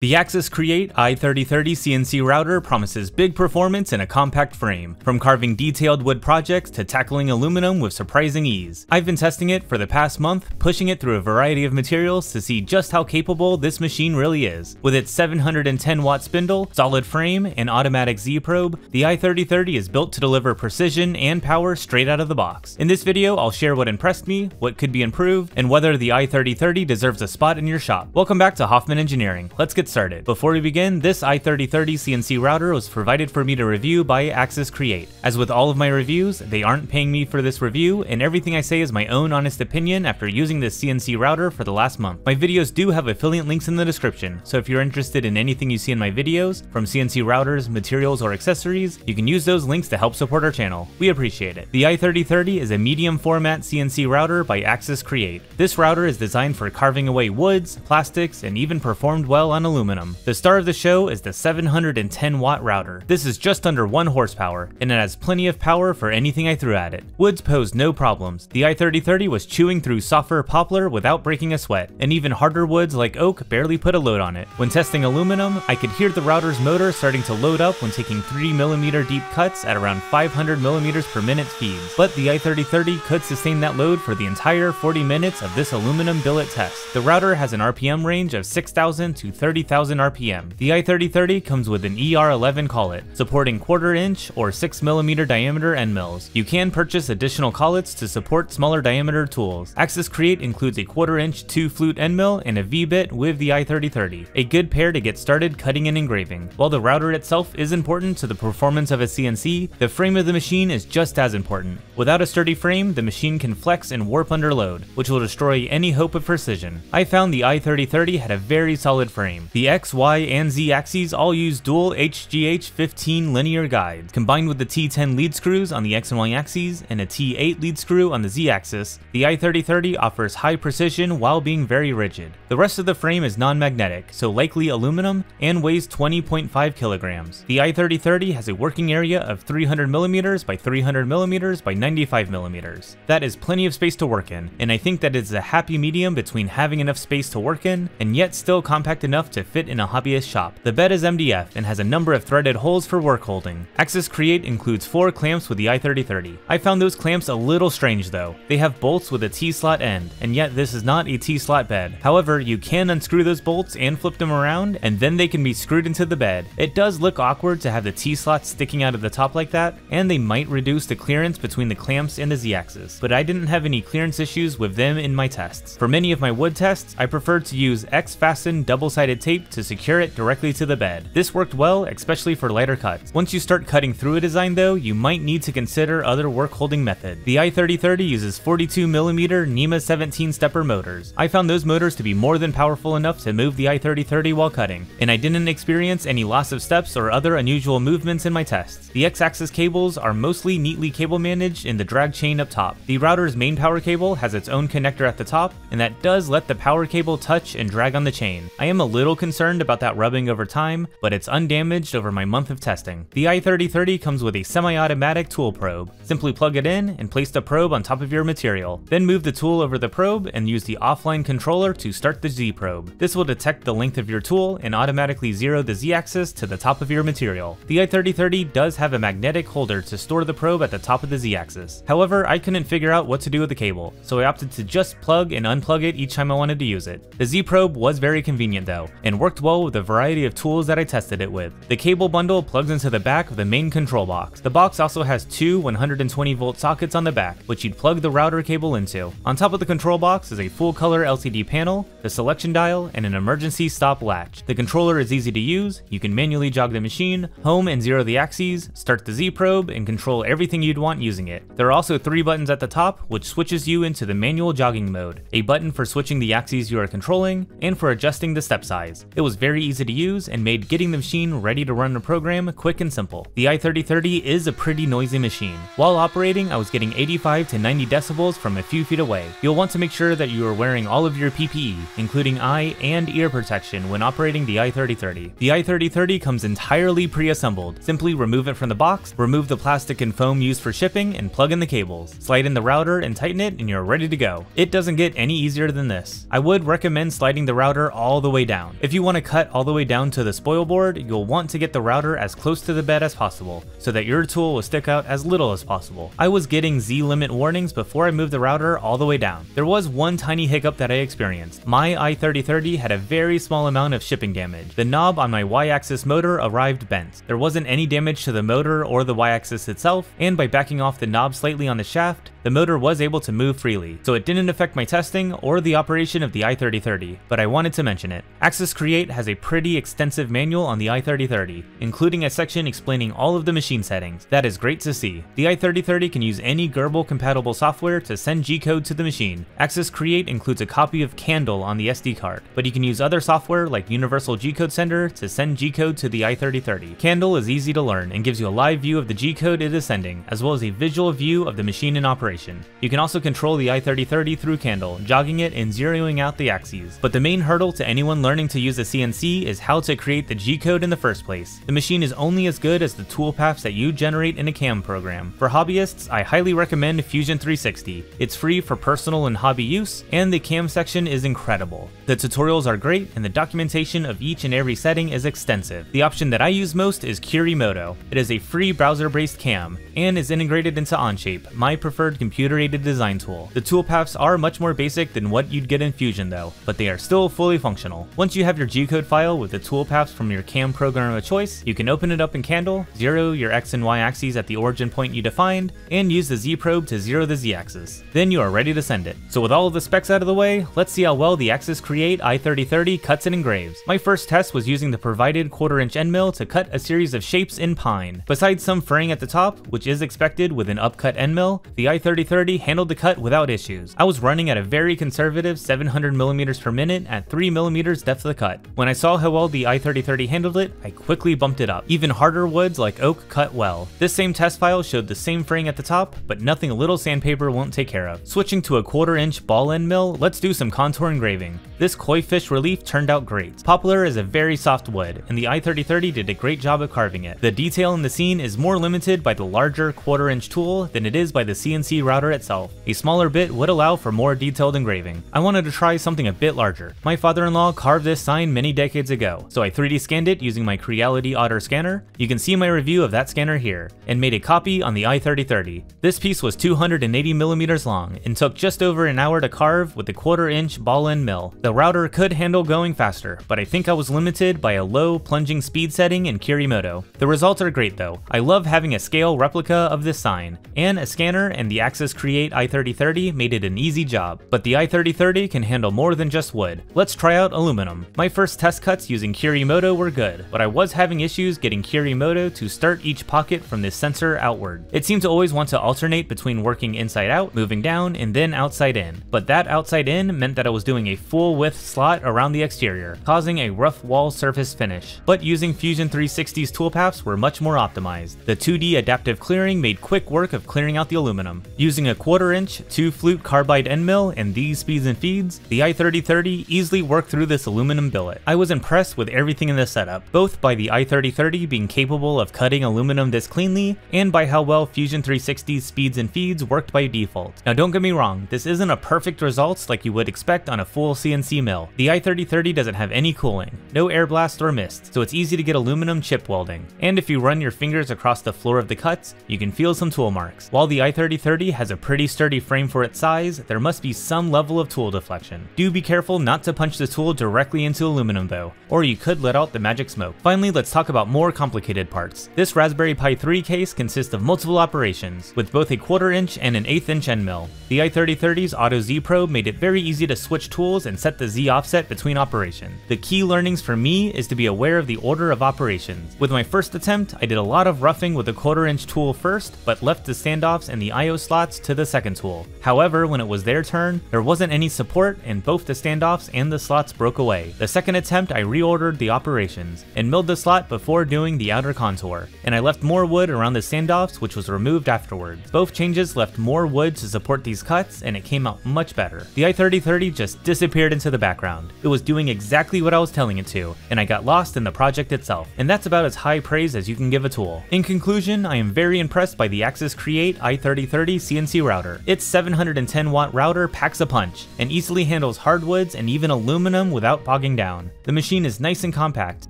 The Axis Create i3030 CNC router promises big performance in a compact frame, from carving detailed wood projects to tackling aluminum with surprising ease. I've been testing it for the past month, pushing it through a variety of materials to see just how capable this machine really is. With its 710 watt spindle, solid frame, and automatic Z-probe, the i3030 is built to deliver precision and power straight out of the box. In this video, I'll share what impressed me, what could be improved, and whether the i3030 deserves a spot in your shop. Welcome back to Hoffman Engineering. Let's get started. Before we begin, this i3030 CNC router was provided for me to review by Axis Create. As with all of my reviews, they aren't paying me for this review, and everything I say is my own honest opinion after using this CNC router for the last month. My videos do have affiliate links in the description, so if you're interested in anything you see in my videos, from CNC routers, materials, or accessories, you can use those links to help support our channel. We appreciate it. The i3030 is a medium format CNC router by Axis Create. This router is designed for carving away woods, plastics, and even performed well on aluminum. The star of the show is the 710 watt router. This is just under 1 horsepower, and it has plenty of power for anything I threw at it. Woods posed no problems. The i3030 was chewing through softer poplar without breaking a sweat, and even harder woods like oak barely put a load on it. When testing aluminum, I could hear the router's motor starting to load up when taking 3mm deep cuts at around 500mm/min speeds, but the i3030 could sustain that load for the entire 40 minutes of this aluminum billet test. The router has an RPM range of 6,000 to 30,000 RPM. The i3030 comes with an ER11 collet, supporting 1/4-inch or 6mm diameter end mills. You can purchase additional collets to support smaller diameter tools. Axis Create includes a 1/4-inch 2-flute end mill and a V-bit with the i3030, a good pair to get started cutting and engraving. While the router itself is important to the performance of a CNC, the frame of the machine is just as important. Without a sturdy frame, the machine can flex and warp under load, which will destroy any hope of precision. I found the i3030 had a very solid frame. The X, Y, and Z axes all use dual HGH-15 linear guides, combined with the T10 lead screws on the X and Y axes and a T8 lead screw on the Z axis. The i3030 offers high precision while being very rigid. The rest of the frame is non-magnetic, so likely aluminum, and weighs 20.5 kilograms. The i3030 has a working area of 300mm by 300mm by 95mm. That is plenty of space to work in, and I think that it's a happy medium between having enough space to work in and yet still compact enough to fit in a hobbyist shop. The bed is MDF and has a number of threaded holes for work holding. Axis Create includes 4 clamps with the i3030. I found those clamps a little strange though. They have bolts with a T-slot end, and yet this is not a T-slot bed. However, you can unscrew those bolts and flip them around, and then they can be screwed into the bed. It does look awkward to have the T-slot sticking out of the top like that, and they might reduce the clearance between the clamps and the Z-axis, but I didn't have any clearance issues with them in my tests. For many of my wood tests, I preferred to use X-Fasten double-sided tape to secure it directly to the bed. This worked well, especially for lighter cuts. Once you start cutting through a design though, you might need to consider other work holding method. The i3030 uses 42mm NEMA 17 stepper motors. I found those motors to be more than powerful enough to move the i3030 while cutting, and I didn't experience any loss of steps or other unusual movements in my tests. The X-axis cables are mostly neatly cable managed in the drag chain up top. The router's main power cable has its own connector at the top, and that does let the power cable touch and drag on the chain. I am a little concerned about that rubbing over time, but it's undamaged over my month of testing. The i3030 comes with a semi-automatic tool probe. Simply plug it in and place the probe on top of your material. Then move the tool over the probe and use the offline controller to start the Z-probe. This will detect the length of your tool and automatically zero the Z-axis to the top of your material. The i3030 does have a magnetic holder to store the probe at the top of the Z-axis. However, I couldn't figure out what to do with the cable, so I opted to just plug and unplug it each time I wanted to use it. The Z-probe was very convenient though, and worked well with a variety of tools that I tested it with. The cable bundle plugs into the back of the main control box. The box also has 2 120-volt sockets on the back, which you'd plug the router cable into. On top of the control box is a full-color LCD panel, the selection dial, and an emergency stop latch. The controller is easy to use. You can manually jog the machine, home and zero the axes, start the Z-probe, and control everything you'd want using it. There are also 3 buttons at the top, which switches you into the manual jogging mode, a button for switching the axes you are controlling, and for adjusting the step size. It was very easy to use and made getting the machine ready to run a program quick and simple. The i3030 is a pretty noisy machine. While operating, I was getting 85 to 90 decibels from a few feet away. You'll want to make sure that you are wearing all of your PPE, including eye and ear protection when operating the i3030. The i3030 comes entirely pre-assembled. Simply remove it from the box, remove the plastic and foam used for shipping, and plug in the cables. Slide in the router and tighten it and you're ready to go. It doesn't get any easier than this. I would recommend sliding the router all the way down. If you want to cut all the way down to the spoil board, you'll want to get the router as close to the bed as possible, so that your tool will stick out as little as possible. I was getting Z-limit warnings before I moved the router all the way down. There was one tiny hiccup that I experienced. My i3030 had a very small amount of shipping damage. The knob on my Y-axis motor arrived bent. There wasn't any damage to the motor or the Y-axis itself, and by backing off the knob slightly on the shaft, the motor was able to move freely, so it didn't affect my testing or the operation of the i3030, but I wanted to mention it. Axis Create has a pretty extensive manual on the i3030, including a section explaining all of the machine settings. That is great to see. The i3030 can use any Gerbil-compatible software to send G-code to the machine. Axis Create includes a copy of Candle on the SD card, but you can use other software like Universal G-code Sender to send G-code to the i3030. Candle is easy to learn and gives you a live view of the G-code it is sending, as well as a visual view of the machine in operation. You can also control the i3030 through Candle, jogging it and zeroing out the axes. But the main hurdle to anyone learning to use a CNC is how to create the G-code in the first place. The machine is only as good as the toolpaths that you generate in a CAM program. For hobbyists, I highly recommend Fusion 360. It's free for personal and hobby use, and the CAM section is incredible. The tutorials are great, and the documentation of each and every setting is extensive. The option that I use most is Kiri:Moto. It is a free browser-based CAM, and is integrated into Onshape, my preferred computer-aided design tool. The toolpaths are much more basic than what you'd get in Fusion though, but they are still fully functional. Once you have your G-code file with the toolpaths from your CAM program of choice, you can open it up in Candle, zero your X and Y axes at the origin point you defined, and use the Z-probe to zero the Z-axis. Then you are ready to send it. So with all of the specs out of the way, let's see how well the Axis Create i3030 cuts and engraves. My first test was using the provided 1/4-inch end mill to cut a series of shapes in pine. Besides some fraying at the top, which is expected with an upcut end mill, the i3030 handled the cut without issues. I was running at a very conservative 700mm per minute at 3mm depth of the cut. When I saw how well the i3030 handled it, I quickly bumped it up. Even harder woods like oak cut well. This same test file showed the same fraying at the top, but nothing a little sandpaper won't take care of. Switching to a 1/4-inch ball end mill, let's do some contour engraving. This koi fish relief turned out great. Poplar is a very soft wood, and the i3030 did a great job of carving it. The detail in the scene is more limited by the larger 1/4-inch tool than it is by the CNC router itself. A smaller bit would allow for more detailed engraving. I wanted to try something a bit larger. My father-in-law carved this sign many decades ago, so I 3D scanned it using my Creality Otter scanner. You can see my review of that scanner here, and made a copy on the i3030. This piece was 280mm long and took just over an hour to carve with the 1/4-inch ball end mill. The router could handle going faster, but I think I was limited by a low plunging speed setting in Kiri:Moto. The results are great though. I love having a scale replica of this sign, and a scanner and the Axis Create i3030 made it an easy job. But the i3030 can handle more than just wood. Let's try out aluminum. My first test cuts using Kiri:Moto were good, but I was having issues getting Kiri:Moto to start each pocket from the sensor outward. It seemed to always want to alternate between working inside out, moving down, and then outside in. But that outside in meant that I was doing a full width slot around the exterior, causing a rough wall surface finish. But using Fusion 360's toolpaths were much more optimized. The 2D adaptive clearing made quick work of clearing out the aluminum. Using a 1/4-inch, 2-flute carbide end mill and these speeds and feeds, the i3030 easily worked through this aluminum billet. I was impressed with everything in this setup, both by the i3030 being capable of cutting aluminum this cleanly, and by how well Fusion 360's speeds and feeds worked by default. Now don't get me wrong, this isn't a perfect result like you would expect on a full CNC mill. The i3030 doesn't have any cooling, no air blast or mist, so it's easy to get aluminum chip welding. And if you run your fingers across the floor of the cuts, you can feel some tool marks. While the i3030 has a pretty sturdy frame for its size, there must be some level of tool deflection. Do be careful not to punch the tool directly into aluminum though, or you could let out the magic smoke. Finally, let's talk about more complicated parts. This Raspberry Pi 3 case consists of multiple operations, with both a 1/4-inch and an 1/8-inch end mill. The i3030's auto Z-probe made it very easy to switch tools and set the Z offset between operations. The key learnings for me is to be aware of the order of operations. With my first attempt, I did a lot of roughing with a 1/4-inch tool first, but left the standoffs and the I/O slots to the second tool. However, when it was their turn, there wasn't any support and both the standoffs and the slots broke away. The second attempt, I reordered the operations and milled the slot before doing the outer contour, and I left more wood around the standoffs, which was removed afterwards. Both changes left more wood to support these cuts, and it came out much better. The i3030 just disappeared into the background. It was doing exactly what I was telling it to, and I got lost in the project itself, and that's about as high praise as you can give a tool. In conclusion, I am very impressed by the Axis Create i3030 CNC router. Its 710-watt router packs a punch and easily handles hardwoods and even aluminum without bogging down. The machine is nice and compact,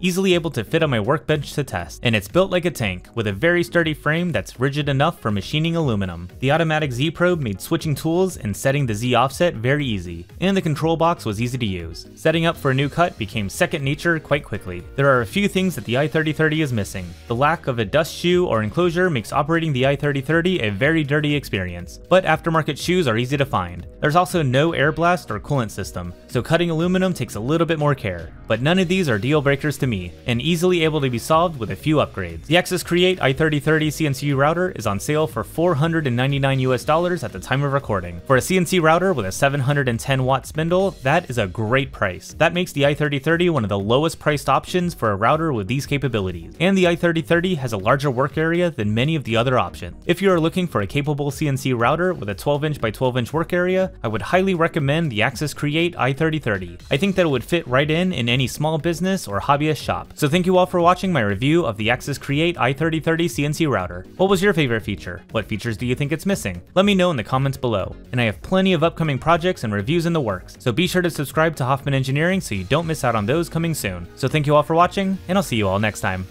easily able to fit on my workbench to test, and it's built like a tank with a very sturdy frame that's rigid enough for machining aluminum. The automatic Z probe made switching tools and setting the Z offset very easy, and the control box was easy to use. Setting up for a new cut became second nature quite quickly. There are a few things that the i3030 is missing. The lack of a dust shoe or enclosure makes operating the i3030 a very dirty experience, but aftermarket shoes are easy to find. There's also no air blast or coolant system, so cutting aluminum takes a little bit more care, but none of these are deal breakers to me, and easily able to be solved with a few upgrades. The Axis Create i3030 CNC router is on sale for $499 US at the time of recording. For a CNC router with a 710 watt spindle, that is a great price. That makes the i3030 one of the lowest priced options for a router with these capabilities, and the i3030 has a larger work area than many of the other options. If you are looking for a capable CNC router with a 12-inch by 12-inch work area, I would highly recommend the Axis Create i3030. I think that it would fit right in any small business or hobbyist shop. So thank you all for watching my review of the Axis Create i3030 CNC router. What was your favorite feature? What features do you think it's missing? Let me know in the comments below. And I have plenty of upcoming projects and reviews in the works, so be sure to subscribe to Hoffman Engineering so you don't miss out on those coming soon. So thank you all for watching, and I'll see you all next time.